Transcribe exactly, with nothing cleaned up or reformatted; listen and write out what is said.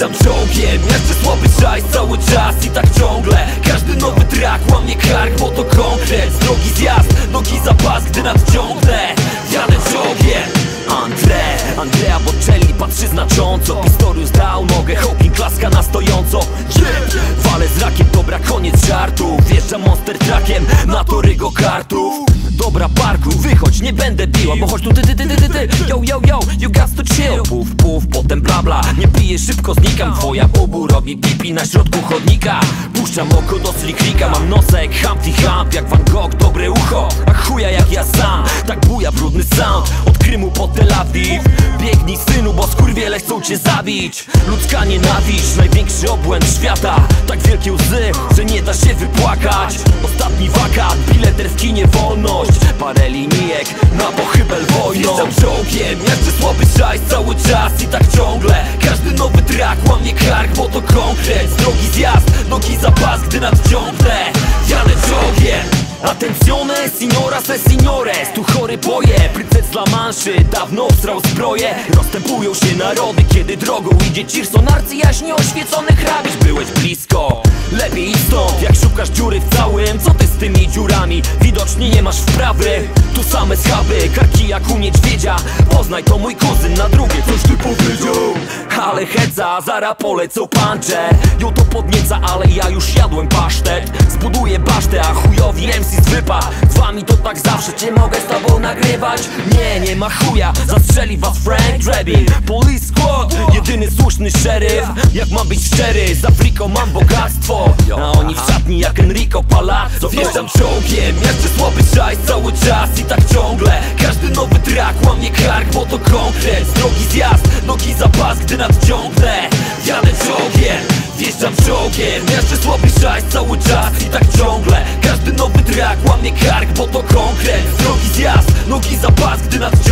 tam ciągiem. Jeszcze słaby szajs cały czas i tak ciągle. Każdy nowy track łamie kark, bo to konkret. Z drogi zjazd, nogi za pas, gdy nadciągnę. Jadę ciągiem. André, Andrea Bocelli patrzy znacząco. Pistorius dał nogę, Hopin klaska na stojąco. Yeah! Wale z rakiem, dobra, koniec żartu. Wjeżdżam monster trackiem na tory go kartów. Dobra, parkuj, wychodź, nie będę biła, bo chodź tu ty, ty, ty, ty, ty, ty. Yo, yo, yo, you got to chill. Puf, puf, potem bla, bla, nie piję, szybko znikam. Twoja bubu robi pipi na środku chodnika. Puszczam oko do slikrika, mam nosek Humpty Hump, jak Van Gogh, dobre ucho. A chuja jak ja sam, tak buja brudny sound. Od Krymu po Tel Awiw. Biegnij synu, bo skurwiele chcą cię zabić. Ludzka nienawiść, największy obłęd świata. Tak wielkie łzy, że nie da się wypłakać. Ostatni wakat, bileter w kinie wolność. Parę linijek na pochybel wojną. Jestem ciągiem, jeszcze słaby szajs cały czas i tak ciągle. Każdy nowy track łamie kark, bo to konkret. Z drogi zjazd, nogi za pas, gdy nadciągnę. Jadę ciągiem. Atencjone, signora se signores. Tu chory boje, prycec dla manszy. Dawno obstrał zbroje. Rozstępują się narody, kiedy drogą idzie cirsonarcy, jaśnie oświecony hrabisz. Byłeś blisko, lepiej idź stąd. Jak szukasz dziury w całym, co ty z tymi dziurami? Widocznie nie masz wprawy. Tu same schaby, karki jak u niedźwiedzia. Poznaj, to mój kuzyn, na drugie coś ty powiedział. Ale heca, zara polecą pancze. Ją to podnieca, ale ja już jadłem pasztet. Zbuduję basztę, a chujowi M C z wypa. Z wami to tak zawsze, cię mogę z tobą nagrywać. Nie, nie ma chuja, zastrzeli was Frank Drebin. Police Squad, jedyny słuszny szeryf. Jak mam być szczery, z Afryką mam bogactwo. A oni w szatni jak Enrico Palazzo. Wjeżdżam ciągiem, jeszcze słaby szajs cały czas i tak ciągle. Każdy nowy track łamie kark, bo to konkret. Z drogi zjazd, nogi za pas, gdy nadciągnę. Jadę ciągiem, wjeżdżam ciągiem. Jeszcze słaby szajs cały czas i tak ciągle. Każdy nowy track łamie kark, bo to konkret. Z drogi zjazd, nogi za pas, gdy nadciągnę.